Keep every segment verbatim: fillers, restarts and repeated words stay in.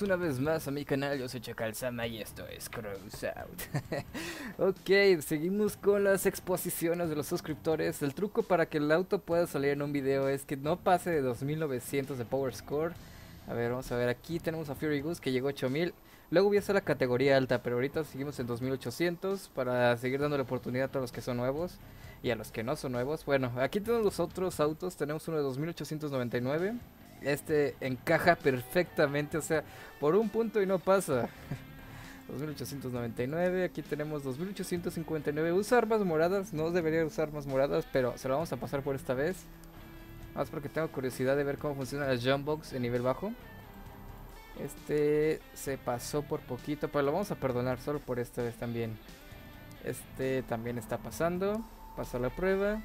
bienvenidos una vez más a mi canal, yo soy Chakalsama y esto es Crossout. Ok, seguimos con las exposiciones de los suscriptores. El truco para que el auto pueda salir en un video es que no pase de dos mil novecientos de Power Score. A ver, vamos a ver, aquí tenemos a Fury Goose que llegó a ocho mil. Luego voy a hacer la categoría alta, pero ahorita seguimos en dos mil ochocientos para seguir dando la oportunidad a todos los que son nuevos y a los que no son nuevos. Bueno, aquí tenemos los otros autos, tenemos uno de dos mil ochocientos noventa y nueve. Este encaja perfectamente, o sea, por un punto y no pasa. dos mil ochocientos noventa y nueve, aquí tenemos dos mil ochocientos cincuenta y nueve. Usa armas moradas, no debería usar armas moradas, pero se lo vamos a pasar por esta vez. Más porque tengo curiosidad de ver cómo funciona la jumpbox en nivel bajo. Este se pasó por poquito, pero lo vamos a perdonar solo por esta vez también. Este también está pasando, pasó la prueba.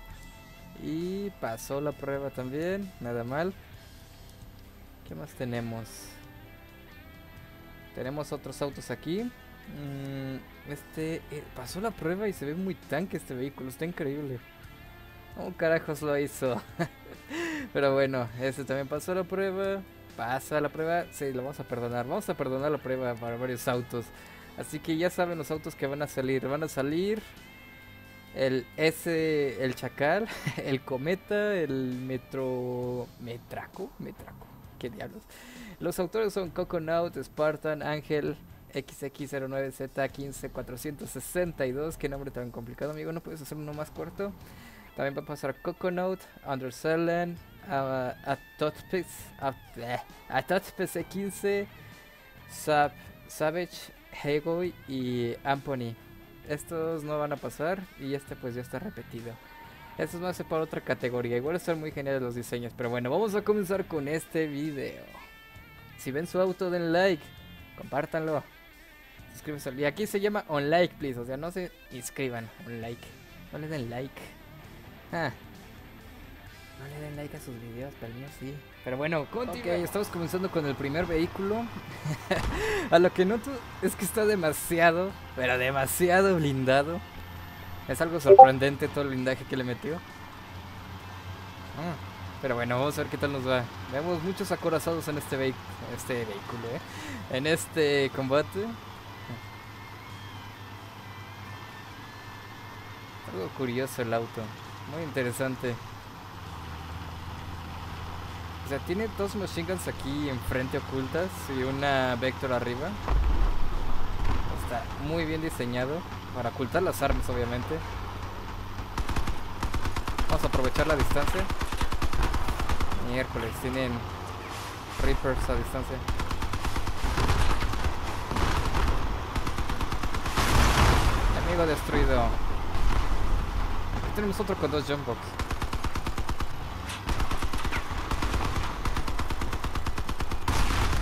Y pasó la prueba también, nada mal. ¿Qué más tenemos? Tenemos otros autos aquí. Este pasó la prueba y se ve muy tanque este vehículo. Está increíble. ¿Cómo carajos lo hizo? Pero bueno, este también pasó la prueba. Pasa la prueba. Sí, lo vamos a perdonar. Vamos a perdonar la prueba para varios autos. Así que ya saben los autos que van a salir. Van a salir el S, el Chacal, el Cometa, el Metro... Metraco, Metraco. ¿Qué diablos? Los autores son Coconut, Spartan, Ángel, equis equis cero nueve zeta uno cinco cuatro seis dos. Qué nombre tan complicado, amigo. ¿No puedes hacer uno más corto? También va a pasar Coconut, Underselland, Atotpix, Atotpix E quince, Sab, Savage, Hegoi y Ampony. Estos no van a pasar y este pues ya está repetido. Esto es más para otra categoría, igual están muy geniales los diseños, pero bueno, vamos a comenzar con este video. Si ven su auto, den like, compártanlo, suscríbanse. Y aquí se llama on like, please, o sea, no se inscriban, on like, no le den like. Ah, no le den like a sus videos, pero el mío sí. Pero bueno, ok, estamos comenzando con el primer vehículo. A lo que noto es que está demasiado, pero demasiado blindado. Es algo sorprendente todo el blindaje que le metió. Ah, pero bueno, vamos a ver qué tal nos va. Vemos muchos acorazados en este, vehi este vehículo, ¿eh? En este combate. Algo curioso el auto. Muy interesante. O sea, tiene dos machine guns aquí enfrente ocultas y una Vector arriba. Está muy bien diseñado. Para ocultar las armas, obviamente. Vamos a aprovechar la distancia. Miércoles, tienen Reapers a distancia. Enemigo destruido. Aquí tenemos otro con dos jumpbox.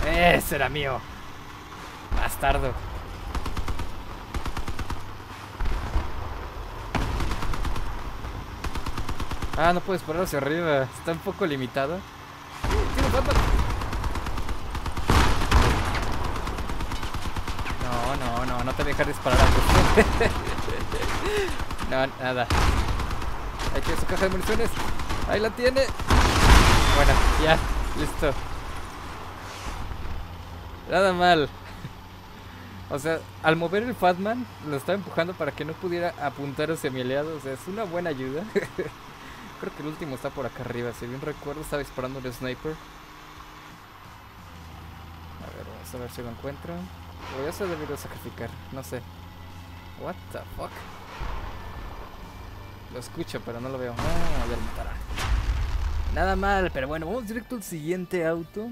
¡Ese era mío! Bastardo. Ah, no puedes parar hacia arriba. Está un poco limitado. No, no, no, no te dejes disparar antes. No, nada. Hay que ver su caja de municiones. Ahí la tiene. Bueno, ya, listo. Nada mal. O sea, al mover el Fatman, lo estaba empujando para que no pudiera apuntar hacia mi aliado. O sea, es una buena ayuda. Creo que el último está por acá arriba. Si bien recuerdo, estaba disparando el sniper. A ver, vamos a ver si lo encuentro. Pero ya se debería sacrificar, no sé. What the fuck. Lo escucho, pero no lo veo. Ah, ya lo matará. Nada mal, pero bueno, vamos directo al siguiente auto.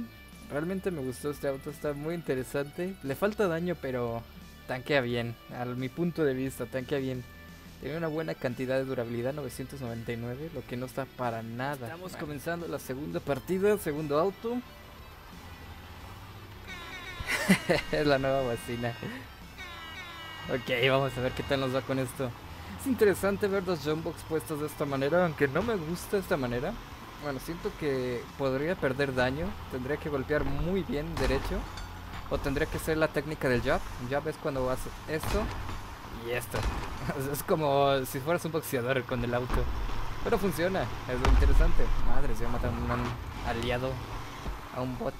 Realmente me gustó este auto, está muy interesante. Le falta daño, pero tanquea bien. A mi punto de vista, tanquea bien. Tiene una buena cantidad de durabilidad, novecientos noventa y nueve, lo que no está para nada. Estamos bueno. Comenzando la segunda partida, segundo auto. Es la nueva bocina. Ok, vamos a ver qué tal nos va con esto. Es interesante ver los jumpbox puestos de esta manera, aunque no me gusta esta manera. Bueno, siento que podría perder daño, tendría que golpear muy bien derecho. O tendría que hacer la técnica del jab. Jab es cuando haces esto. Y esto, es como si fueras un boxeador con el auto. Pero funciona, es lo interesante. Madre, se va a matar a un aliado, a un bot.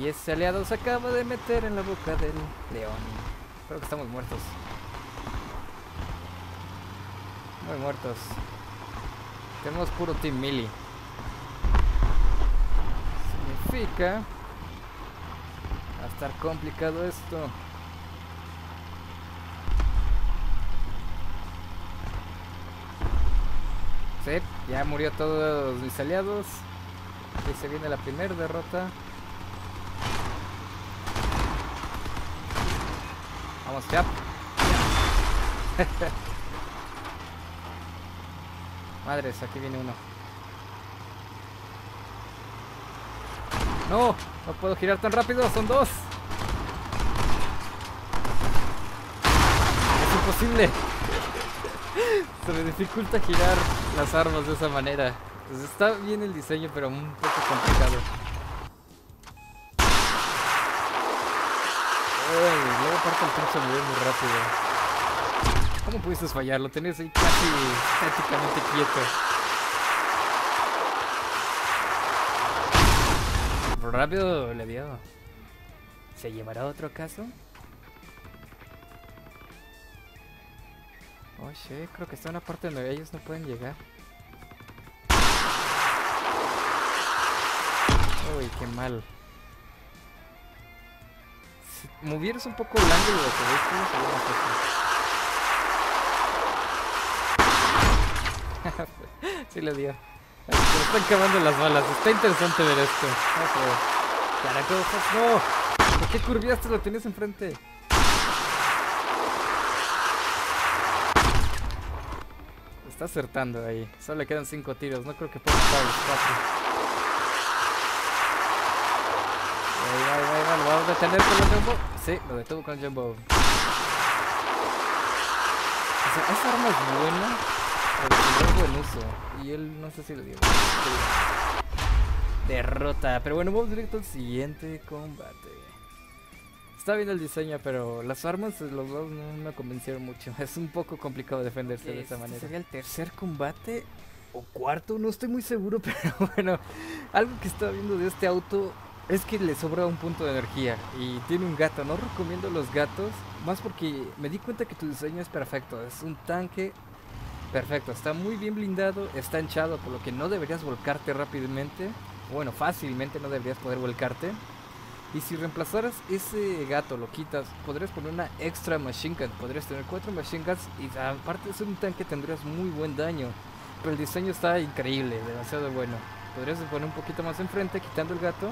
Y ese aliado se acaba de meter en la boca del león. Creo que estamos muertos. Muy muertos. Tenemos puro team melee. Significa... va a estar complicado esto. Sí, ya murió todos mis aliados. Y se viene la primera derrota. Vamos ya. Madres, aquí viene uno. No, no puedo girar tan rápido, son dos. Es imposible. Se me dificulta girar las armas de esa manera. Pues está bien el diseño, pero un poco complicado. Uy, luego parte el pinche mover muy rápido. ¿Cómo pudiste fallar? Lo tenías ahí casi prácticamente quieto. Rápido le dio. ¿Se llevará otro caso? Oye, creo que está en una parte donde ellos no pueden llegar. Uy, qué mal. Si movieras un poco el ángulo de tu vehículo, sería más fácil. Sí le dio. Se me están acabando las balas. Está interesante ver esto. Caracojas, no. ¿Por qué curviaste? Lo tenías enfrente. Está acertando ahí. Solo le quedan cinco tiros. No creo que pueda estar fácil. Vamos a detener con el jumbo. Sí, lo detuvo con el jumbo. O sea, esa arma es buena, pero es buen uso. Y él no sé si lo dio. Derrota. Pero bueno, vamos directo al siguiente combate. Está bien el diseño, pero las armas, los dos no me convencieron mucho. Es un poco complicado defenderse de esa manera. ¿Sería el tercer combate? ¿O cuarto? No estoy muy seguro, pero bueno. Algo que estaba viendo de este auto... es que le sobra un punto de energía y tiene un gato. No recomiendo los gatos, más porque me di cuenta que tu diseño es perfecto. Es un tanque perfecto, está muy bien blindado, está hinchado, por lo que no deberías volcarte rápidamente. Bueno, fácilmente no deberías poder volcarte. Y si reemplazaras ese gato, lo quitas, podrías poner una extra machine gun. Podrías tener cuatro machine guns y aparte de ser un tanque tendrías muy buen daño. Pero el diseño está increíble, demasiado bueno. Podrías poner un poquito más enfrente quitando el gato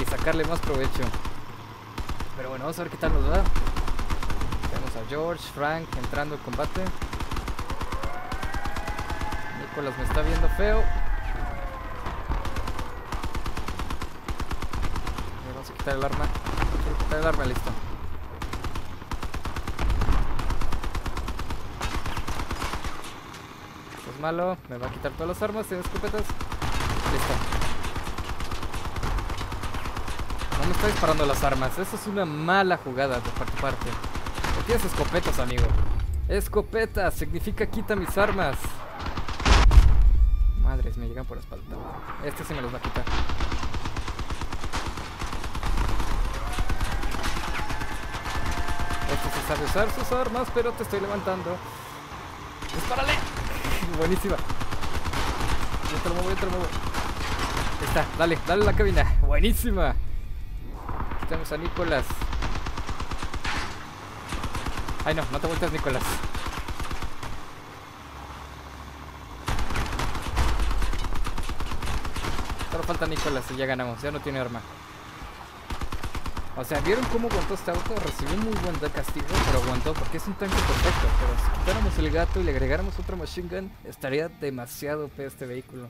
y sacarle más provecho. Pero bueno, vamos a ver qué tal nos va. Tenemos a George, Frank entrando al combate. Nicolás me está viendo feo. Vamos a quitar el arma. Vamos a quitar el arma, listo. Esto es malo, me va a quitar todas las armas, tiene escopetas. Listo. No me está disparando las armas. Eso es una mala jugada de parte a parte. No tienes escopetas, amigo. Escopetas significa quita mis armas. Madres, me llegan por la espalda. Este sí me los va a quitar. Este se sabe usar sus armas, pero te estoy levantando. ¡Dispárale! Buenísima. Yo te lo muevo, yo te lo muevo. Ahí está, dale, dale la cabina. Buenísima. Tenemos a Nicolás. Ay no, no te vueltas, Nicolás. Solo falta Nicolás y ya ganamos, ya no tiene arma. O sea, ¿vieron cómo aguantó este auto? Recibió muy buen castigo, pero aguantó porque es un tanque perfecto. Pero si quitáramos el gato y le agregáramos otra machine gun, estaría demasiado P este vehículo.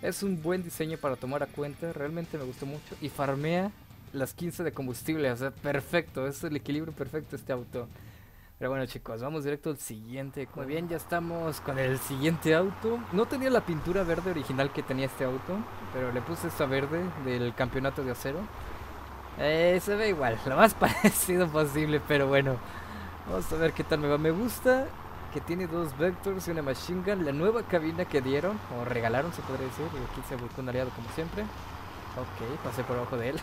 Es un buen diseño para tomar a cuenta, realmente me gustó mucho. Y farmea las quince de combustible, o sea, perfecto. Es el equilibrio perfecto este auto. Pero bueno, chicos, vamos directo al siguiente. Muy bien, ya estamos con el siguiente auto. No tenía la pintura verde original que tenía este auto, pero le puse esta verde del campeonato de acero. eh, Se ve igual, lo más parecido posible, pero bueno. Vamos a ver qué tal me va. Me gusta que tiene dos Vectors y una machine gun. La nueva cabina que dieron, o regalaron se podría decir. Y aquí se volcó un aliado como siempre. Ok, pasé por abajo de él.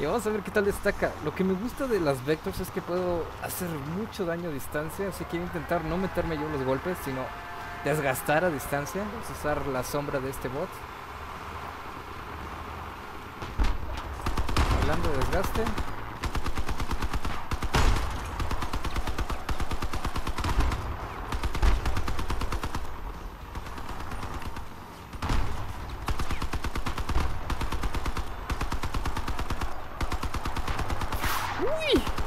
Y vamos a ver qué tal destaca. Lo que me gusta de las Vectors es que puedo hacer mucho daño a distancia. Así que quiero intentar no meterme yo en los golpes, sino desgastar a distancia. Vamos a usar la sombra de este bot. Hablando de desgaste.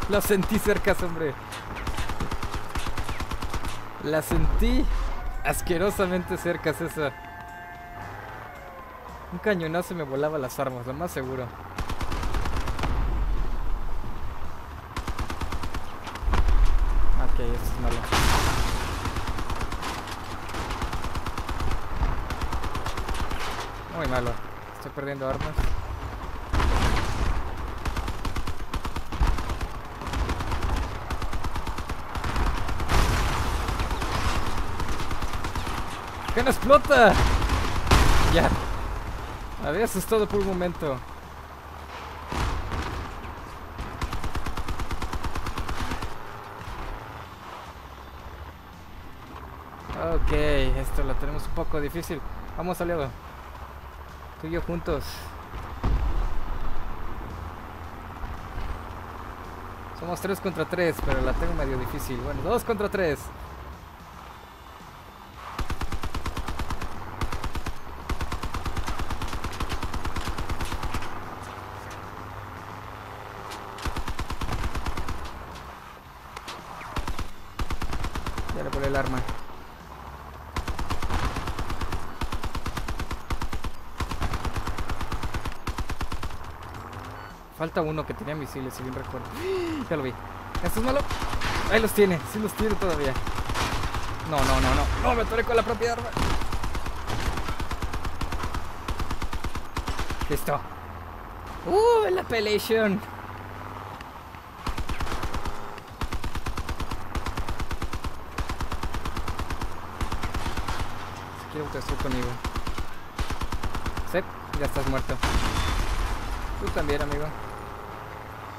La sentí cerca, hombre. La sentí asquerosamente cerca, esa. Un cañonazo me volaba las armas, lo más seguro. Ok, eso es malo. Muy malo. Estoy perdiendo armas. ¡Que no explota! Ya. Me había asustado por un momento. Ok, esto lo tenemos un poco difícil. Vamos, aliado. Tú y yo juntos. Somos tres contra tres, pero la tengo medio difícil. Bueno, dos contra tres. El arma. Falta uno que tenía misiles, si bien recuerdo. Ya lo vi. Esto es malo. Ahí los tiene, sí los tiene todavía. No, no, no, no. No, me atoré con la propia arma. Listo. Uh, la pelation. Quiero que estés conmigo. Sep, ya estás muerto. Tú también, amigo.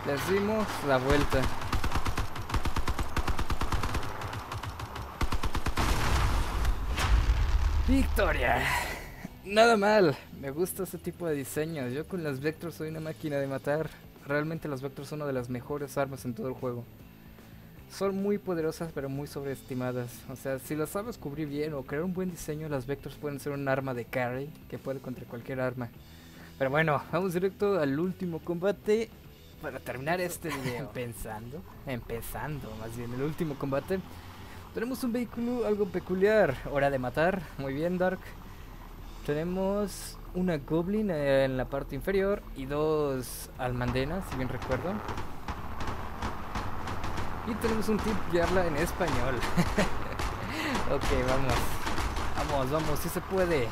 Les dimos la vuelta. ¡Victoria! Nada mal. Me gusta ese tipo de diseños. Yo con las Vector soy una máquina de matar. Realmente las Vector son una de las mejores armas en todo el juego. Son muy poderosas pero muy sobreestimadas. O sea, si las sabes cubrir bien o crear un buen diseño, las Vectors pueden ser un arma de carry que puede contra cualquier arma. Pero bueno, vamos directo al último combate para terminar este video. Empezando, empezando más bien el último combate. Tenemos un vehículo algo peculiar. Hora de matar, muy bien Dark. Tenemos una Goblin en la parte inferior y dos almadenas, si bien recuerdo. Y tenemos un tip que habla en español. Ok, vamos. Vamos, vamos, sí se puede.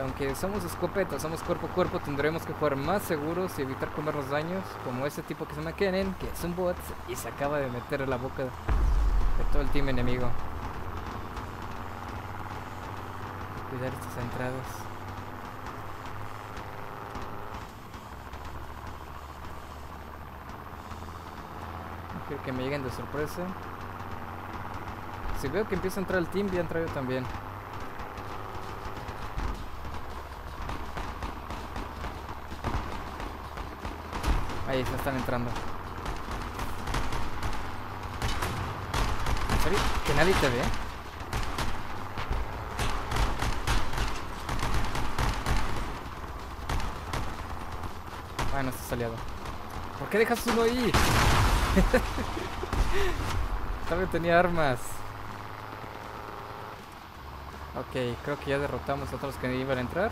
Aunque somos escopetas, somos cuerpo a cuerpo, tendremos que jugar más seguros y evitar comernos daños, como ese tipo que se me queden, que es un bot y se acaba de meter en la boca de todo el team enemigo. Cuidar estas entradas. Creo que me lleguen de sorpresa. Si veo que empieza a entrar el team, voy a entrar yo también. Ahí se están entrando. ¿En serio? ¿Que nadie te ve? Ah, no está saliado. ¿Por qué dejas uno ahí? También tenía armas. Ok, creo que ya derrotamos a otros que iban a entrar.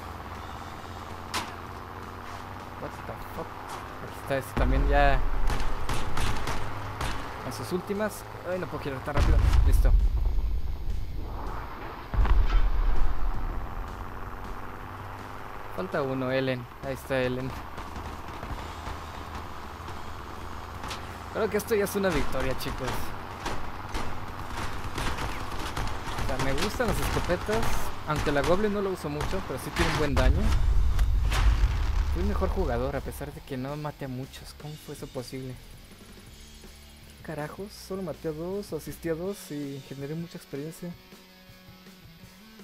What the fuck? Aquí está este también ya en sus últimas. Ay, no puedo girar tan rápido. Listo. Falta uno, Ellen. Ahí está Ellen. Creo que esto ya es una victoria, chicos. O sea, me gustan las escopetas. Aunque la Goblin no la uso mucho, pero sí tiene un buen daño. Fui mejor jugador a pesar de que no maté a muchos. ¿Cómo fue eso posible? Carajos, solo maté a dos, asistí a dos y generé mucha experiencia.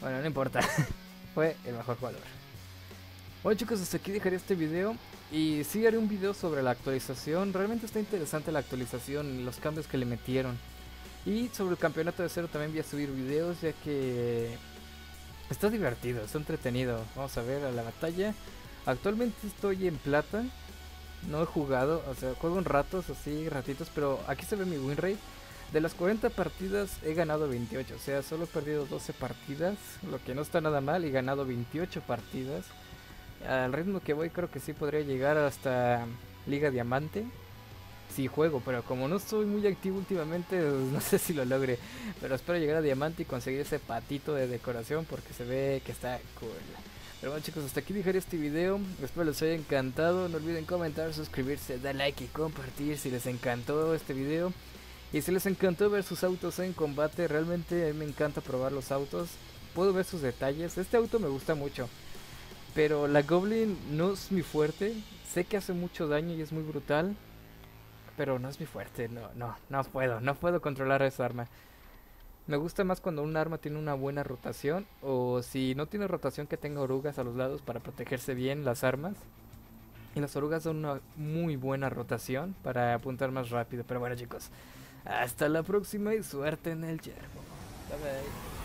Bueno, no importa. Fue el mejor jugador. Bueno chicos, hasta aquí dejaré este video. Y sí haré un video sobre la actualización. Realmente está interesante la actualización, los cambios que le metieron. Y sobre el campeonato de cero también voy a subir videos, ya que está divertido, está entretenido. Vamos a ver a la batalla. Actualmente estoy en plata. No he jugado, o sea, juego en ratos, así, ratitos, pero aquí se ve mi win rate. De las cuarenta partidas he ganado veintiocho, o sea, solo he perdido doce partidas, lo que no está nada mal, y he ganado veintiocho partidas. Al ritmo que voy creo que sí podría llegar hasta Liga Diamante. Sí juego, pero como no estoy muy activo últimamente, pues no sé si lo logre. Pero espero llegar a Diamante y conseguir ese patito de decoración porque se ve que está cool. Pero bueno chicos, hasta aquí dejaré este video, espero les haya encantado, no olviden comentar, suscribirse, dar like y compartir si les encantó este video. Y si les encantó ver sus autos en combate, realmente a mí me encanta probar los autos, puedo ver sus detalles, este auto me gusta mucho. Pero la Goblin no es mi fuerte, sé que hace mucho daño y es muy brutal, pero no es mi fuerte, no, no, no puedo, no puedo controlar esa arma. Me gusta más cuando un arma tiene una buena rotación, o si no tiene rotación que tenga orugas a los lados para protegerse bien las armas. Y las orugas son una muy buena rotación para apuntar más rápido. Pero bueno chicos, hasta la próxima y suerte en el yermo. Bye bye.